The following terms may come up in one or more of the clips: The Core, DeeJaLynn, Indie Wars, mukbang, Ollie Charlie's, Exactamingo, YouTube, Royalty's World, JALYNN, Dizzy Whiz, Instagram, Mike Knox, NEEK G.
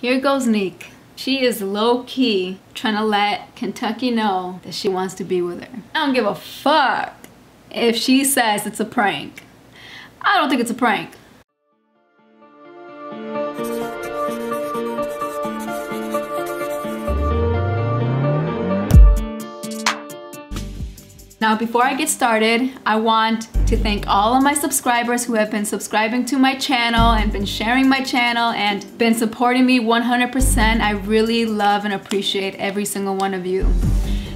Here goes NEEK. She is low-key trying to let Kentucky know that she wants to be with her. I don't give a fuck if she says it's a prank. I don't think it's a prank. Now, before I get started, I want to thank all of my subscribers who have been subscribing to my channel and been sharing my channel and been supporting me 100%. I really love and appreciate every single one of you.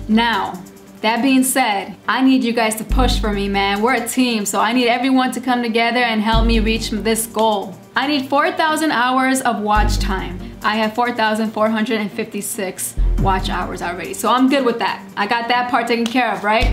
Now, that being said, I need you guys to push for me, man. We're a team, so I need everyone to come together and help me reach this goal. I need 4,000 hours of watch time. I have 4,456 watch hours already, so I'm good with that. I got that part taken care of, right?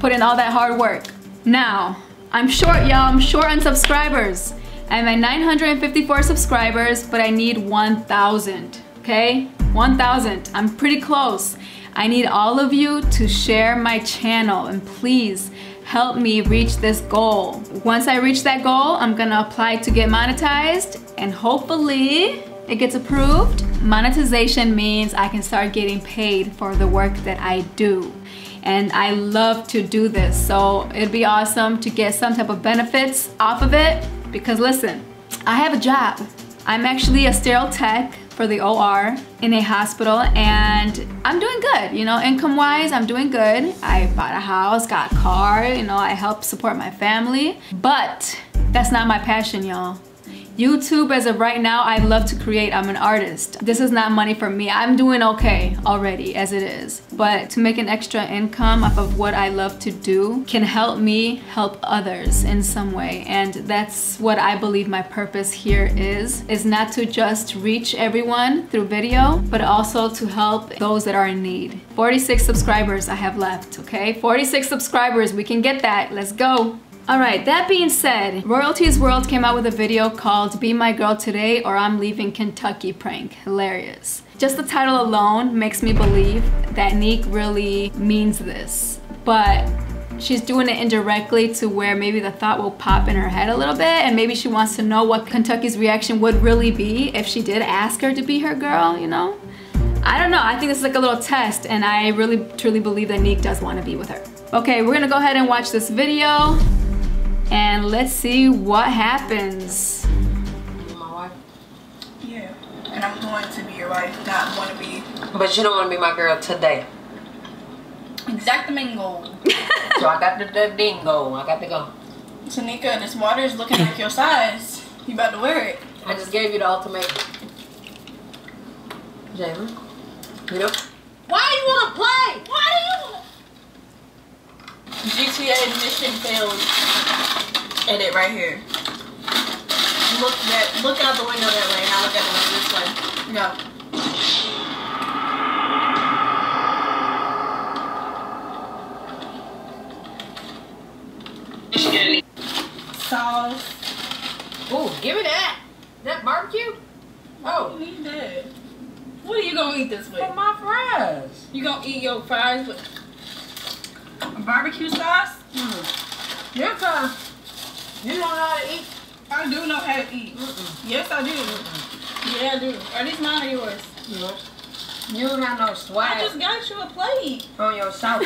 Put in all that hard work. Now, I'm short, y'all. I'm short on subscribers. I'm at 954 subscribers, but I need 1,000, okay? 1,000. I'm pretty close. I need all of you to share my channel and please help me reach this goal. Once I reach that goal, I'm gonna apply to get monetized and hopefully it gets approved. Monetization means I can start getting paid for the work that I do. And I love to do this, so it'd be awesome to get some type of benefits off of it because listen, I have a job. I'm actually a sterile tech for the OR in a hospital and I'm doing good, you know, income-wise, I'm doing good. I bought a house, got a car, you know, I help support my family, but that's not my passion, y'all. YouTube, as of right now, I love to create. I'm an artist. This is not money for me. I'm doing okay already as it is. But to make an extra income off of what I love to do can help me help others in some way. And that's what I believe my purpose here is not to just reach everyone through video, but also to help those that are in need. 46 subscribers I have left, okay? 46 subscribers. We can get that. Let's go. Alright, that being said, Royalty's World came out with a video called Be My Girl Today or I'm Leaving Kentucky Prank. Hilarious. Just the title alone makes me believe that NEEK really means this, but she's doing it indirectly to where maybe the thought will pop in her head a little bit and maybe she wants to know what Kentucky's reaction would really be if she did ask her to be her girl, you know? I don't know, I think this is like a little test and I really truly believe that NEEK does want to be with her. Okay, we're gonna go ahead and watch this video. And let's see what happens. You're my wife? Yeah. And I'm going to be your wife, not want to be. But you don't want to be my girl today. Exactly, mingo. So I got the dingo. I got to go. Tanika, this water is looking like your size. You about to wear it. I just gave you the ultimatum. Jalen, you know? Why do you want to play? GTA mission failed. Edit right here. Look out the window that way. Now look at it this way. No. Sauce. Oh, give me that. That barbecue? Oh, you need that. What are you gonna eat this with? For my fries. You gonna eat your fries with? Barbecue sauce? Mm. Yes, you don't know how to eat? I do know how to eat. Mm-mm. Yes, I do. Mm-mm. Yeah, I do. Are these mine or yours? Yours. You don't got no swag. I just got you a plate. From your south.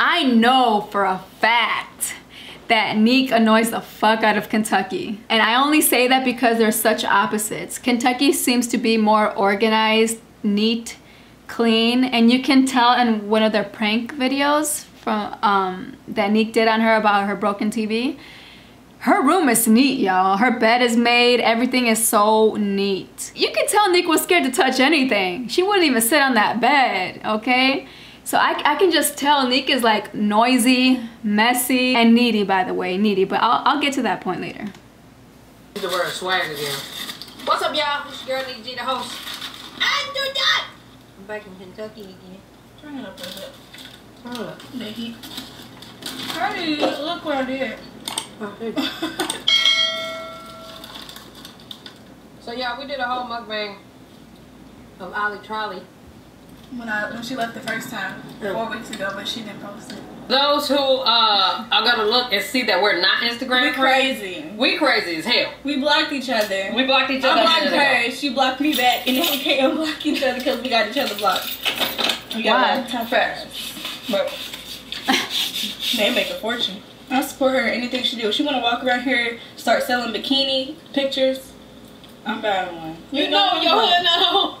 I know for a fact that NEEK annoys the fuck out of Kentucky. And I only say that because they're such opposites. Kentucky seems to be more organized, neat, clean, and you can tell in one of their prank videos from that NEEK did on her about her broken TV. Her room is neat, y'all. Her bed is made. Everything is so neat. You can tell NEEK was scared to touch anything. She wouldn't even sit on that bed, okay? So I can just tell NEEK is like noisy, messy, and needy, by the way. Needy, but I'll get to that point later. The word swag again. What's up, y'all? It's your girl, NEEK G, the host. I do that! I'm back in Kentucky again. Turn it up a bit. Turn it up. Nikki. How do you look what I did? So yeah, we did a whole mukbang of Ollie Charlie. When she left the first time, 4 weeks ago, but she didn't post it. those who are gonna look and see that we're not Instagram we crazy as hell. We blocked each other. I blocked her, she blocked me back, and then we can't unblock each other because we got each other blocked. We got one but they make a fortune. I support her anything she do. She wanna walk around here, start selling bikini pictures. I'm buying one. You know your hood now.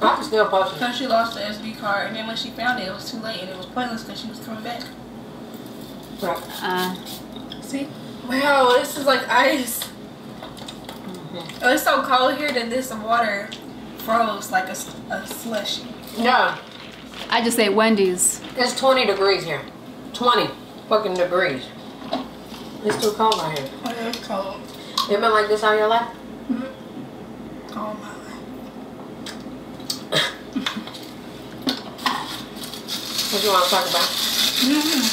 I can still post it. Because she lost the SD card, and then when she found it, it was too late, and it was pointless because she was coming back. See? Wow, this is like ice. Mm-hmm. Oh, it's so cold here that there's some water froze like a slushy. Yeah. I just ate Wendy's. It's 20 degrees here. 20 fucking degrees. It's too cold out here. Oh, yeah, it's cold. You been like this all your life? Mm-hmm. All my life. What you want to talk about? Mm-hmm.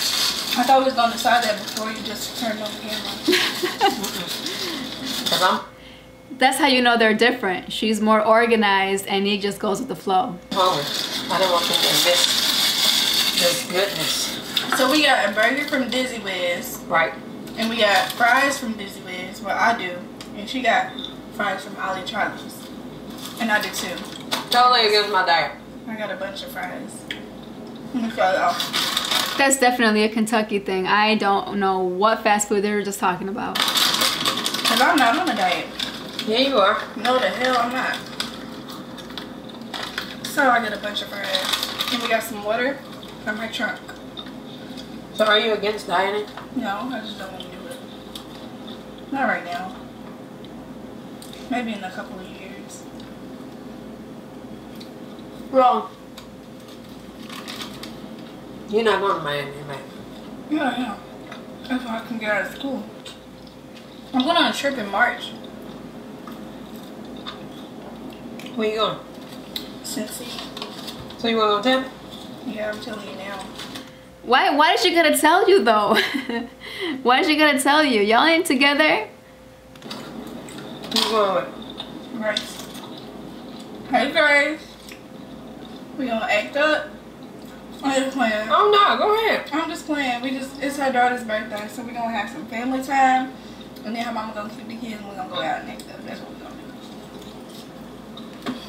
I thought we was going to decide that before you just turned on the camera. That's how you know they're different. She's more organized and he just goes with the flow. Oh, I don't want to miss this goodness. So we got a burger from Dizzy Whiz. Right. And we got fries from Dizzy Whiz, well I do, and she got fries from Ollie Charlie's, and I do too. Totally against my diet. I got a bunch of fries. I'm gonna throw it off. That's definitely a Kentucky thing. I don't know what fast food they were just talking about. Cause I'm not on a diet. Yeah, you are. No, the hell I'm not. So I got a bunch of fries, and we got some water from her trunk. So are you against dieting? No, I just don't want to do it. Not right now. Maybe in a couple of years. Wrong. You're not going to Miami, right? Yeah. That's why I can get out of school. I'm going on a trip in March. Where you going? Cincy. So you want to go to Tampa? Yeah, I'm telling you now. Why is she gonna tell you though? Why is she gonna tell you? Y'all ain't together? Who's going with? Grace. Hey Grace. We gonna act up? I'm just playing. Oh no, go ahead. I'm just playing. It's her daughter's birthday, so we're gonna have some family time. And then her mama gonna keep the kids and we're gonna go out and act up. That's what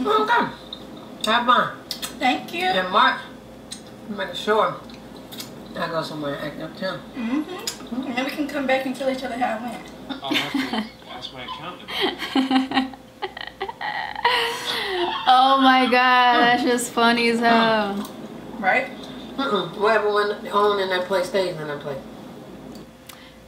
we're gonna do. Okay. Have fun. Thank you. And Mark, make sure I go somewhere and act up too. Mm-hmm. And then we can come back and tell each other how it went. Oh, that's what I counted. Oh my god, that's just funny as hell. Right? Whatever one on in that place stays in that place.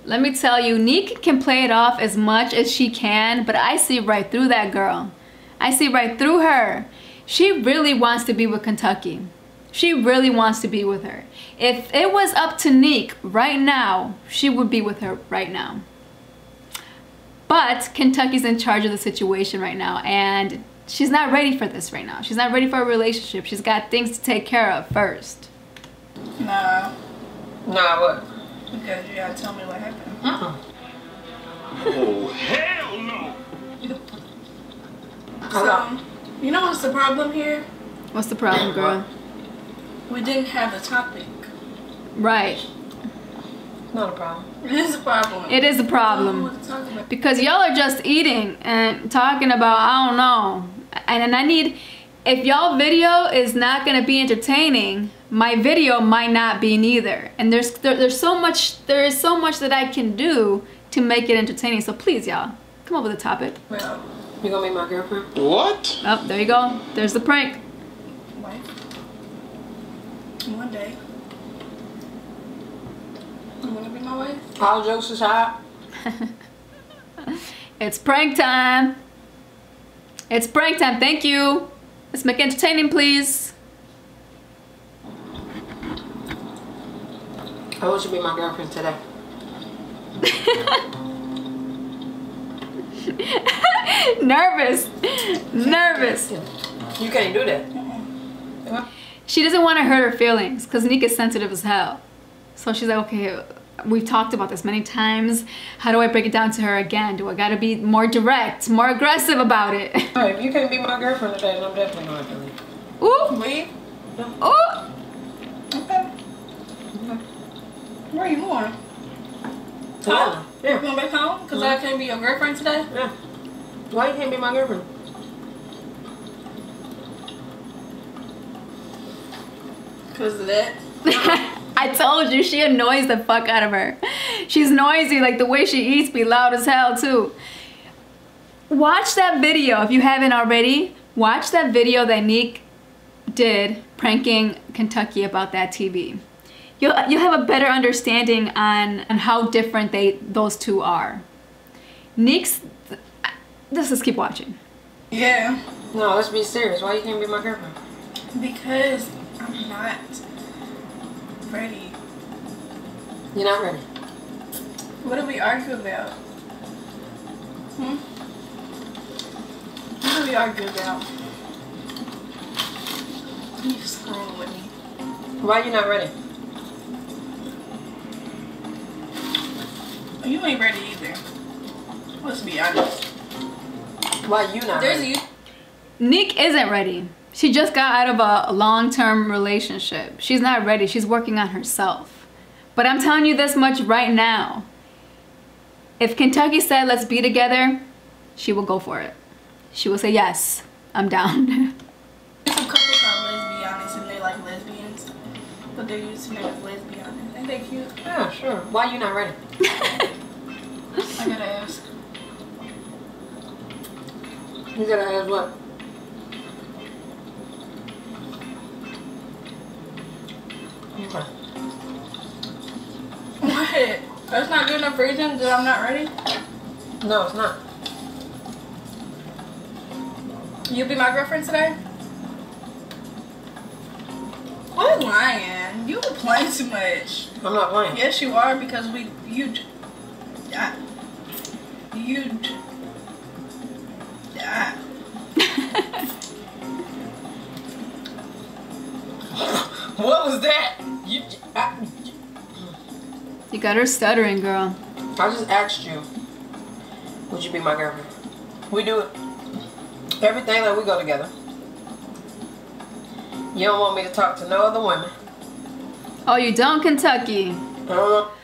Let me tell you, NEEK can play it off as much as she can, but I see right through that girl. I see right through her. She really wants to be with Kentucky. She really wants to be with her. If it was up to NEEK right now, she would be with her right now. But Kentucky's in charge of the situation right now, and she's not ready for this right now. She's not ready for a relationship. She's got things to take care of first. Nah, what? Because you gotta tell me what happened. Oh, hell no! So, you know what's the problem here? What's the problem, girl? We didn't have a topic. Right. Not a problem. It is a problem. It is a problem. Because y'all are just eating and talking about, I don't know. And I need, if y'all video is not going to be entertaining, my video might not be neither. And there is so much that I can do to make it entertaining. So please, y'all, come up with a topic. Well, you gonna be my girlfriend? What? Oh, there you go. There's the prank. One day, I'm gonna be my wife. All jokes aside, it's prank time. It's prank time. Thank you. Let's make it entertaining, please. I want you to be my girlfriend today. Nervous, nervous. You can't do that. Uh-huh. She doesn't want to hurt her feelings because NEEK is sensitive as hell. So she's like, okay, we've talked about this many times. How do I break it down to her again? Do I got to be more direct, more aggressive about it? All right, if you can't be my girlfriend today, then I'm definitely not doing it. Ooh. Wait. Oh. Okay. Where are you going? Home. Yeah. You going back home? Because I can't be your girlfriend today? Yeah. Why you can't be my girlfriend? Because of that. I told you, she annoys the fuck out of her. She's noisy, like the way she eats be loud as hell too. Watch that video if you haven't already. Watch that video that NEEK did pranking Kentucky about that TV. You'll have a better understanding on how different those two are. NEEK's, let's just keep watching. Yeah. No, let's be serious. Why you can't be my girlfriend? Because I'm not ready. You're not ready. What do we argue about? What do we argue about? You screwing with me. Why are you not ready? You ain't ready either. Let's be honest. Why you not ready? NEEK isn't ready. She just got out of a long-term relationship. She's not ready. She's working on herself. But I'm telling you this much right now. If Kentucky said, let's be together, she will go for it. She will say, yes, I'm down. There's a couple called lesbians and they like lesbians, but they're used to name as lesbians. Ain't they cute? Yeah, sure. Why you not ready? I gotta ask. You gotta ask what? What? That's not good enough for you that I'm not ready? No, it's not. You'll be my girlfriend today? What? You're lying. You complain too much. I'm not lying. Yes, you are because what was that? You got her stuttering, girl. I just asked you, would you be my girlfriend? We do it. Everything that we go together. You don't want me to talk to no other women. Oh, you don't, Kentucky? Oh,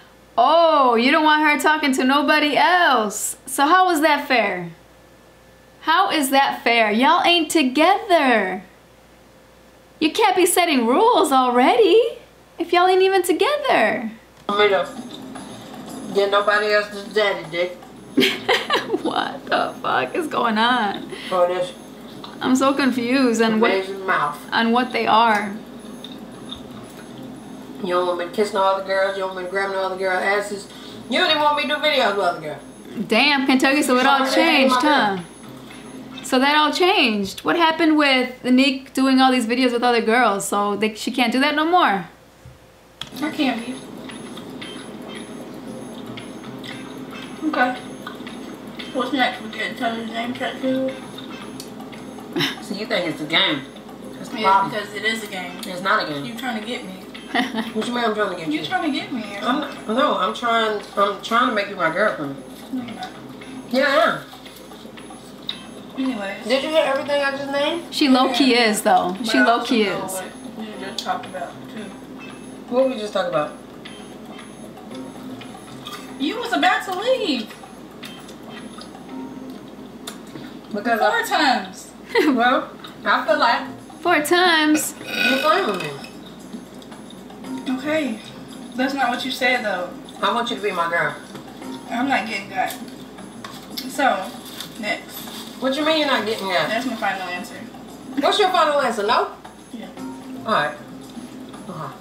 you don't want her talking to nobody else. So how is that fair? How is that fair? Y'all ain't together. You can't be setting rules already if y'all ain't even together. I'm made up. Get nobody else's daddy dick. What the fuck is going on? Oh, this. I'm so confused on what they are. You don't want me to kiss no other girls. You don't want me to grab no other girls' asses. You don't even want me to do videos with other girls. Damn, Kentucky. So it all changed, huh? So that all changed. What happened with NEEK doing all these videos with other girls? So she can't do that no more. I can't be. Okay. What's next? We can't tell his name tattoo. So you think it's a game? That's the problem. Because it is a game. It's not a game. You trying to get me? What you mean I'm trying to get you? You trying to get me? I'm trying to make you my girlfriend. No, you're not. Yeah, I am. Anyways. Did you hear everything I just named? She low key is though. But she low key is. What we just talked about too. What we just talked about? You was about to leave. Because four times. Well, I feel like. 4 times. You're playing with me. Okay. That's not what you said though. I want you to be my girl. I'm not getting that. So, next. What you mean you're not getting that? That's my final answer. What's your final answer, no? Yeah. Alright. Uh-huh.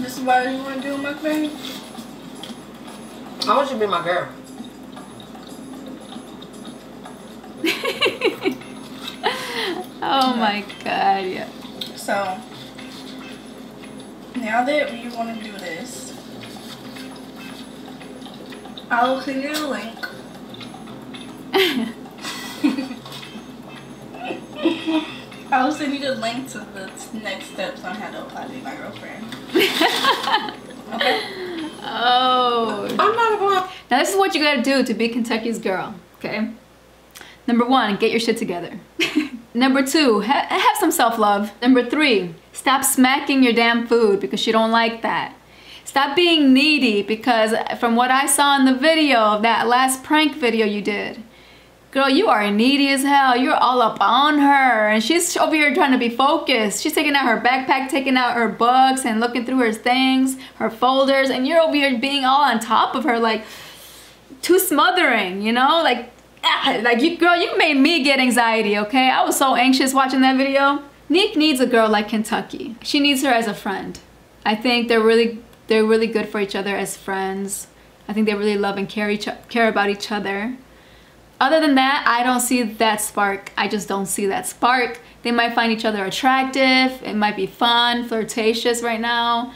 This is why you want to do mukbang? I want you to be my girl. Oh my god, yeah. So, now that you want to do this, I will send you the link. I will send you the link to the next steps on how to apply to be my girlfriend. Okay? Oh. I'm not a blonde. Now this is what you gotta do to be Kentucky's girl, okay? Number one, get your shit together. Number two, have some self-love. Number three, stop smacking your damn food because you don't like that. Stop being needy because from what I saw in the video of that last prank video you did, girl, you are needy as hell. You're all up on her and she's over here trying to be focused. She's taking out her backpack, taking out her books and looking through her things, her folders, and you're over here being all on top of her, like too smothering, you know? Like you, girl, you made me get anxiety, okay? I was so anxious watching that video. NEEK needs a girl like Kentucky. She needs her as a friend. I think they're really good for each other as friends. I think they really love and care about each other. Other than that, I don't see that spark. I just don't see that spark. They might find each other attractive. It might be fun, flirtatious right now.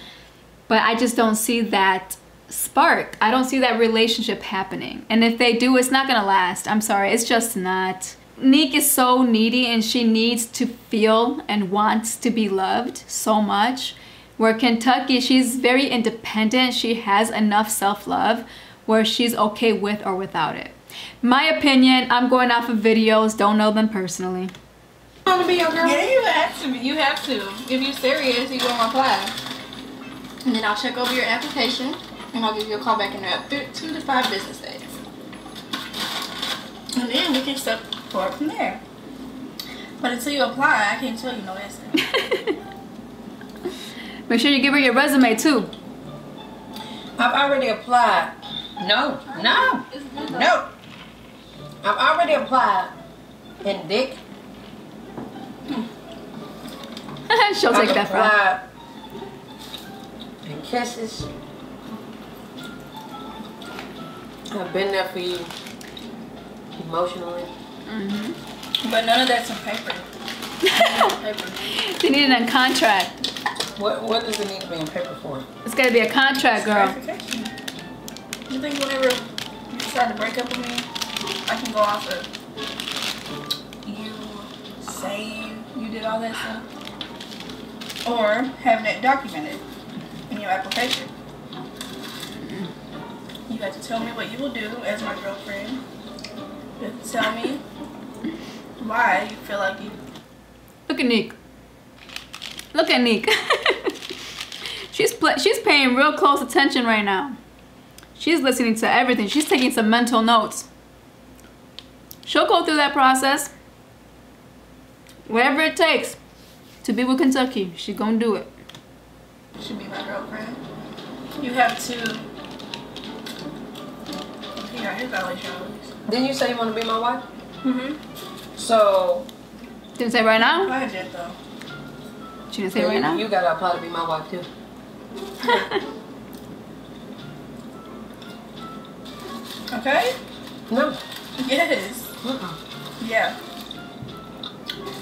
But I just don't see that spark. I don't see that relationship happening. And if they do, it's not gonna last. I'm sorry, it's just not. NEEK is so needy and she needs to feel and wants to be loved so much. Where Kentucky, she's very independent. She has enough self-love where she's okay with or without it. My opinion, I'm going off of videos, don't know them personally. You want to be your girl? Yeah, you have to. You have to. If you're serious, you're going to apply. And then I'll check over your application and I'll give you a call back in about 2 to 5 business days. And then we can step forward from there. But until you apply, I can't tell you no answer. Make sure you give her your resume too. I've already applied. No, no, no. I've already applied. And Dick. She'll take that from you. And kisses. I've been there for you emotionally. Mm-hmm. But none of that's on paper. They need it on contract. What does it need to be in paper for? It's gotta be a contract, girl. You think whenever you decide to break up with me, I can go off of you saying you did all that stuff? Or having it documented in your application? You have to tell me what you will do as my girlfriend. You have to tell me why you feel like you... Look at NEEK. Look at NEEK. she's paying real close attention right now. She's listening to everything. She's taking some mental notes. She'll go through that process. Whatever it takes to be with Kentucky, she's gonna do it. You should be my girlfriend. You have to. Yeah, here's Ollie Charlie's. Didn't you say you want to be my wife? Mm-hmm. So. Didn't say right now? I did though. She didn't say right now. You gotta apply to be my wife too. Okay? No. Yes. Yeah.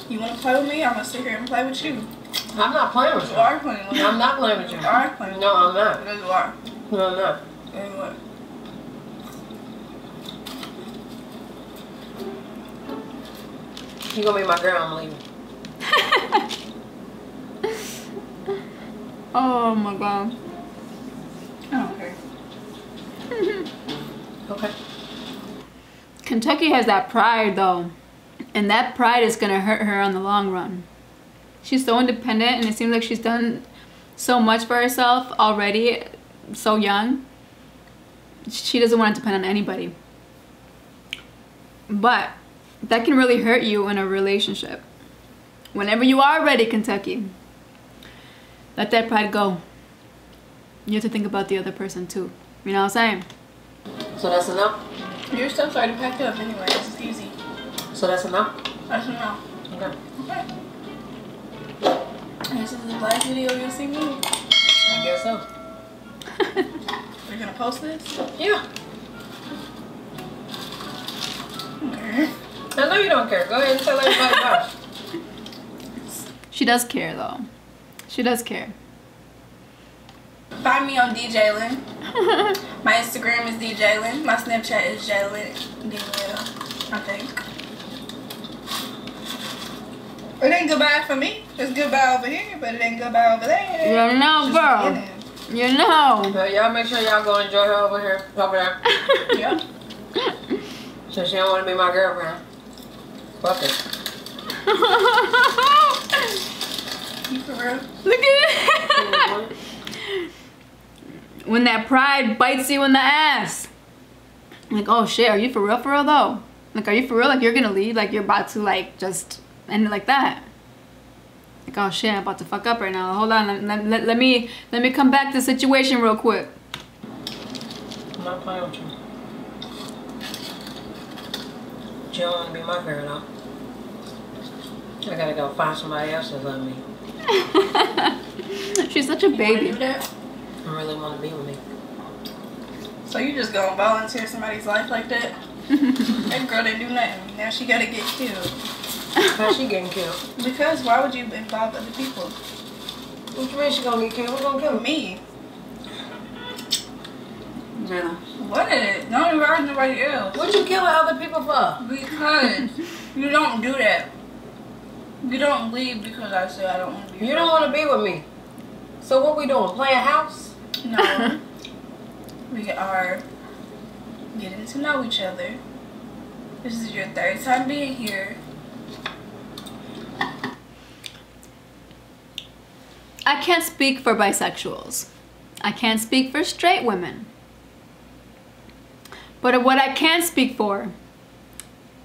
You wanna play with me? I'm gonna sit here and play with you. I'm not playing with you. You are playing with me. I'm not playing with you. You are playing with me. No, I'm not. No, you are. No, I'm not. And what? You gonna be my girl, I'm leaving. Oh my god. Oh, okay. Okay. Kentucky has that pride though. And that pride is gonna hurt her on the long run. She's so independent and it seems like she's done so much for herself already, so young. She doesn't want to depend on anybody. But that can really hurt you in a relationship. Whenever you are ready, Kentucky. Let that pride go. You have to think about the other person too. You know what I'm saying? So that's enough? Your stuff's already packed up anyway. It's easy. So that's enough? That's enough. Okay. Okay. And this is the last video you'll see me. I guess so. You're gonna post this? Yeah. Okay. I know you don't care. Go ahead and tell everybody about it. She does care though. She does care. Find me on DeeJaLynn. My Instagram is DeeJaLynn. My Snapchat is JaLynn, I think. It ain't goodbye for me. It's goodbye over here, but it ain't goodbye over there. Well, no, girl. You know. So y'all make sure y'all go enjoy her over here. Over there. Yeah. So she don't want to be my girlfriend. Fuck it. You for real? Look at it. When that pride bites you in the ass. Like, oh shit, are you for real though? Like, are you for real? Like, you're gonna leave? Like, you're about to, like, just end it like that? Like, oh shit, I'm about to fuck up right now. Hold on, let me come back to the situation real quick. I'm not playing with you. You don't want to be my girl, though. I gotta go find somebody else that love me. She's such a baby. You wanna do that? I really want to be with me. So you just gonna volunteer somebody's life like that? That girl didn't do nothing. Now she gotta get killed. How's she getting killed? Because why would you involve other people? What you mean she gonna get killed? Who's gonna kill me? Jenna. What? Don't involve nobody else. What you killing other people for? Because you don't do that. You don't leave because I say I don't want to be with you. You don't want to be with me. So what we doing? Playing house? No. We are getting to know each other. This is your third time being here. I can't speak for bisexuals. I can't speak for straight women. But what I can speak for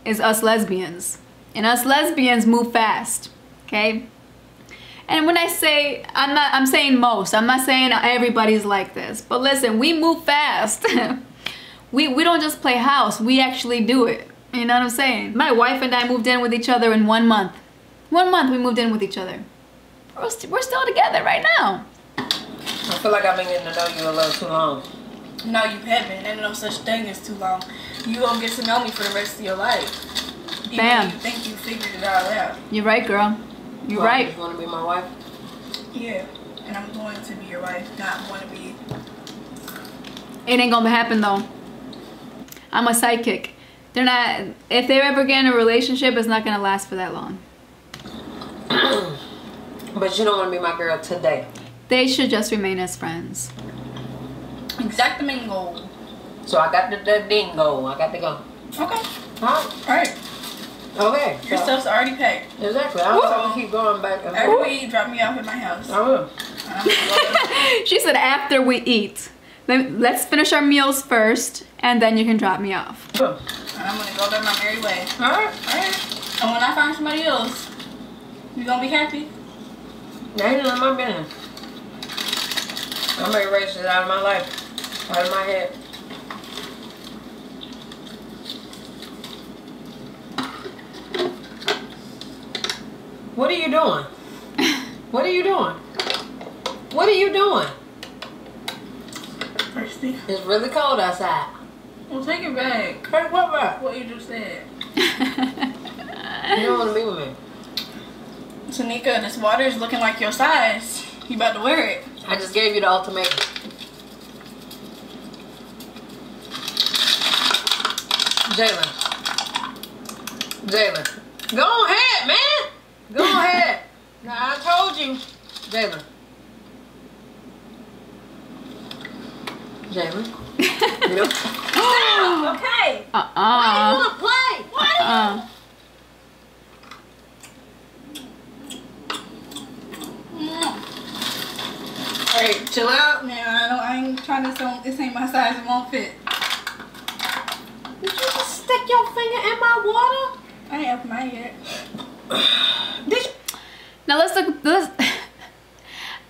is us lesbians. And us lesbians move fast, okay? And when I say, I'm saying most, I'm not saying everybody's like this. But listen, we move fast. We don't just play house, we actually do it. You know what I'm saying? My wife and I moved in with each other in 1 month. 1 month we moved in with each other. We're still together right now. I feel like I've been getting to know you a little too long. No, you haven't. There's no such thing as too long. You gonna get to know me for the rest of your life. Even Bam. If you think you figured it all out. You're right, girl. You're well, right. You want to be my wife? Yeah, and I'm going to be your wife, not want to be. It ain't gonna happen though. I'm a sidekick. They're not. If they ever get in a relationship, it's not gonna last for that long. But you don't want to be my girl today. They should just remain as friends. Exactamingo. So I got the dingo. I got to go. Okay. Huh? All right. Okay. Your stuff's already packed. Exactly. I'm gonna keep going back. After we eat, drop me off at my house. I will. She said after we eat. Let's finish our meals first, and then you can drop me off. And I'm gonna go down my merry way. All right. All right. And when I find somebody else, you gonna be happy? That ain't none of my business. I'm gonna erase it out of my life, out of my head. What are you doing? What are you doing? What are you doing? Thirsty. It's really cold outside. Well, take it back. Take what back? What you just said. You don't want to be with me. Tanika, this water is looking like your size. You about to wear it. I just gave you the ultimatum. DeeJaLynn. Go ahead, man. Go ahead. Now I told you. DeeJaLynn. Nope. Okay. Why do you want to play? Why do you? Hey, chill out, man. I ain't trying to sound, this ain't my size. It won't fit. Did you just stick your finger in my water? I ain't opened mine yet. Now let's look.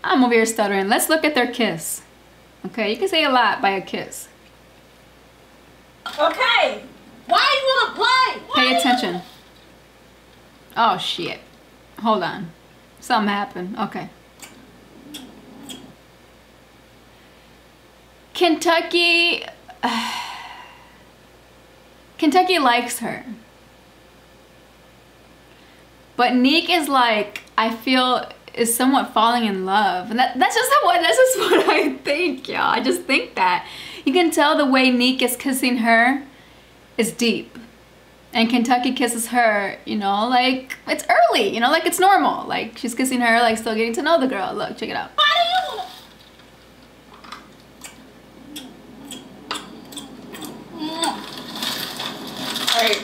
I'm over here stuttering. Let's look at their kiss. Okay, you can say a lot by a kiss. Okay. Why you wanna play? Pay attention. Oh shit. Hold on. Something happened. Okay. Kentucky. Kentucky likes her. But NEEK is like, I feel, is somewhat falling in love. And that's just what I think, y'all. I just think that. You can tell the way NEEK is kissing her is deep. And Kentucky kisses her, you know, like, it's early, you know, like it's normal. Like, she's kissing her, like, still getting to know the girl. Look, check it out. Why do you want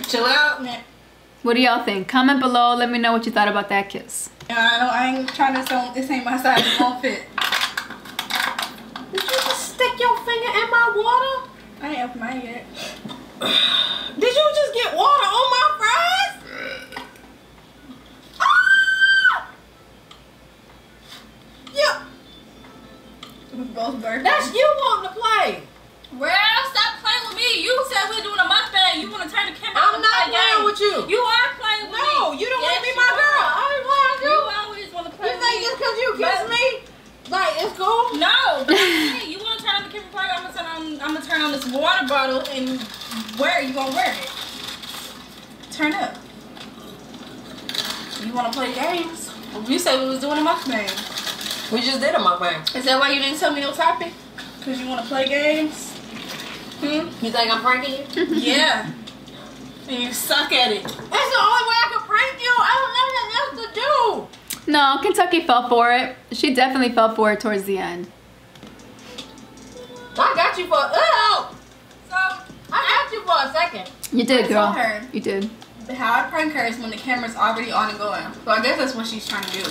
chill out, man. What do y'all think? Comment below. Let me know what you thought about that kiss. Yeah, I ain't trying to sell. This ain't my size. It won't fit. Did you just stick your finger in my water? I ain't opened mine yet. Did you just get water on my fries? Ah! Yep. We both burnt. That's you wanting to play. Well, stop playing with me. You said we're doing a mukbang. You want to turn the camera on? I'm not playing with you. You are playing with me. No, you don't want to be my girl. I always want to do. You always want to play with me. You think it's because you kiss me? Like, it's cool? No. Hey, you want to turn on the camera party? I'm going to turn on this water bottle and where you going to wear it? Turn up. You want to play games? You said we was doing a mukbang. We just did a mukbang. Is that why you didn't tell me no topic? Because you want to play games? Hmm? You think I'm pranking you? Yeah. And you suck at it. That's the only way I can prank you. I don't know nothing else to do. No, Kentucky fell for it. She definitely fell for it towards the end. I got you for a second. You did, I girl. Her. You did. How I prank her is when the camera's already on and going. So I guess that's what she's trying to do.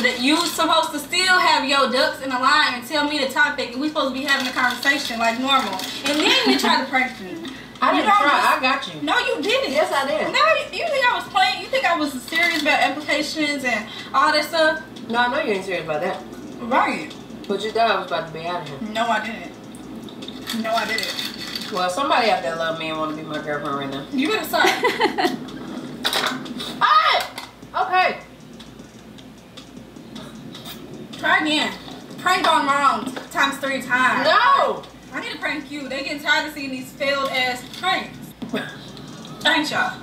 But you supposed to still have your ducks in a line and tell me the topic, and we supposed to be having a conversation like normal. And then you try to prank me. I didn't try. I got you. No, you didn't. Yes, I did. No, you think I was playing? You think I was serious about implications and all that stuff? No, I know you ain't serious about that. Right. But you thought I was about to be out of here. No, I didn't. No, I didn't. Well, somebody out there love me and want to be my girlfriend right now. You better stop. Alright! Okay. Try again. Prank gone wrong ×3 times. No! I need to prank you. They getting tired of seeing these failed ass pranks. Thanks y'all.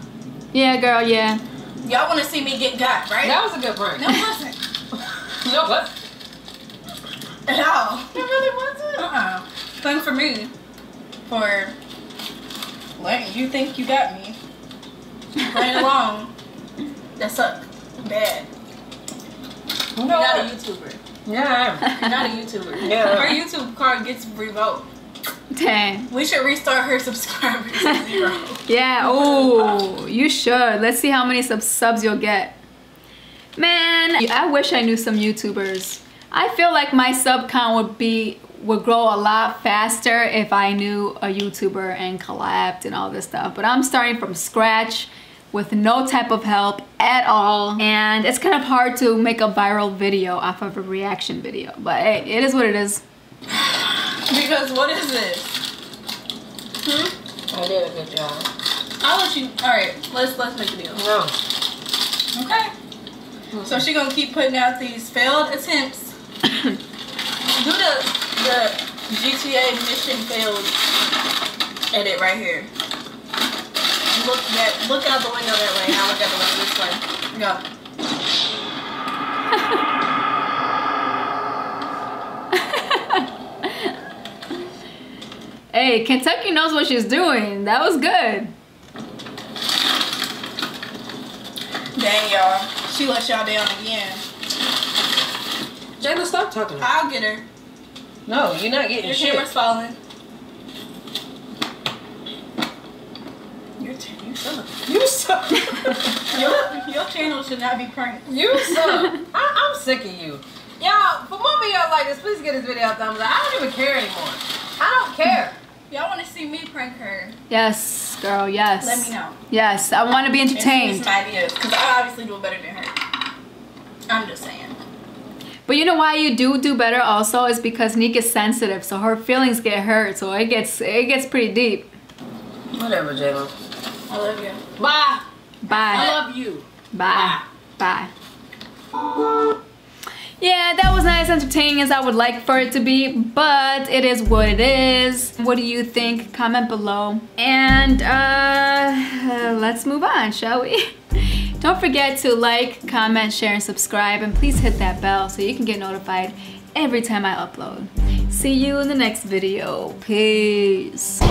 Yeah, girl, yeah. Y'all wanna see me get got, right? That was a good prank. No, it wasn't. No, what? At all. It really wasn't? Uh-uh. Thanks for me. For letting you think you got me. Playing along. That sucked. Bad. You're not a YouTuber. Yeah, I am. You're not a YouTuber. Yeah. Her YouTube card gets revoked. Dang. We should restart her subscribers to 0. Yeah. Oh, you should. Let's see how many subs you'll get. Man, I wish I knew some YouTubers. I feel like my sub count would grow a lot faster if I knew a YouTuber and collabed and all this stuff. But I'm starting from scratch with no type of help at all. And it's kind of hard to make a viral video off of a reaction video. But hey, it is what it is. Because what is this? Hmm? I did a good job. I'll let you, all right, let's make a deal. No. Okay. Mm-hmm. So she's gonna keep putting out these failed attempts. Do the GTA mission failed edit right here. Look out the window that way. Now look out the window this way. Go. Hey, Kentucky knows what she's doing. That was good. Dang y'all, she let y'all down again. Jayla, stop talking. I'll get her. No, you're not getting your shit. Your camera's falling. You suck. You suck. your channel should not be pranked. You suck. I'm sick of you. Y'all, for more videos like this, please give this video a thumbs up. I don't even care anymore. I don't care. Y'all want to see me prank her? Yes, girl, yes. Let me know. Yes, I want to be entertained. And some ideas, because I obviously do better than her. I'm just saying. But you know why you do better also is because NEEK is sensitive, so her feelings get hurt, so it gets pretty deep. Whatever, JLo. I love you. Bye. Bye. I love you. Bye. Bye. Bye. Yeah, that was not as entertaining as I would like for it to be, but it is what it is. What do you think? Comment below. And let's move on, shall we? Don't forget to like, comment, share, and subscribe, and please hit that bell so you can get notified every time I upload. See you in the next video. Peace.